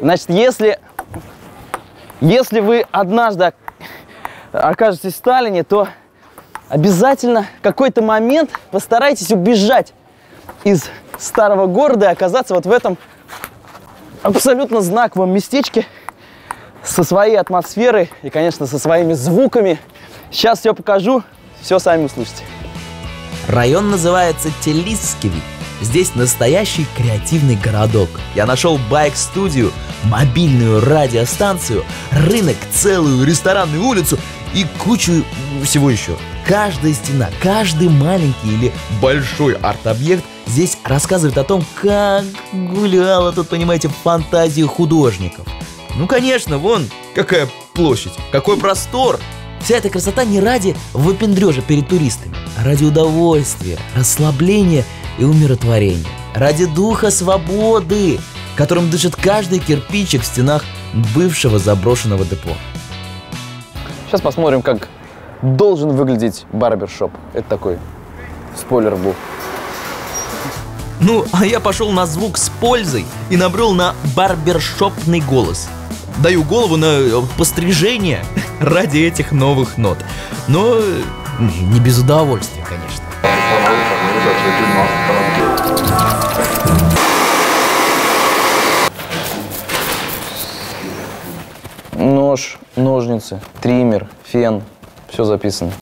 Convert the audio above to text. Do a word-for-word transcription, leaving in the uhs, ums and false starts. Значит, если, если вы однажды окажетесь в Таллине, то обязательно в какой-то момент постарайтесь убежать из старого города и оказаться вот в этом абсолютно знаковом местечке со своей атмосферой и, конечно, со своими звуками. Сейчас все покажу, все сами услышите. Район называется Теллискиви. Здесь настоящий креативный городок. Я нашел байк-студию, мобильную радиостанцию, рынок, целую ресторанную улицу и кучу всего еще. Каждая стена, каждый маленький или большой арт-объект здесь рассказывает о том, как гуляла тут, понимаете, фантазия художников. Ну, конечно, вон какая площадь, какой простор. Вся эта красота не ради выпендрежа перед туристами, а ради удовольствия, расслабления и умиротворения. Ради духа свободы, которым дышит каждый кирпичик в стенах бывшего заброшенного депо. Сейчас посмотрим, как должен выглядеть барбершоп. Это такой спойлер был. Ну, а я пошел на звук с пользой и набрел на барбершопный голос. Даю голову на пострижение ради этих новых нот. Но не без удовольствия, конечно. Нож, ножницы, триммер, фен. Все записано.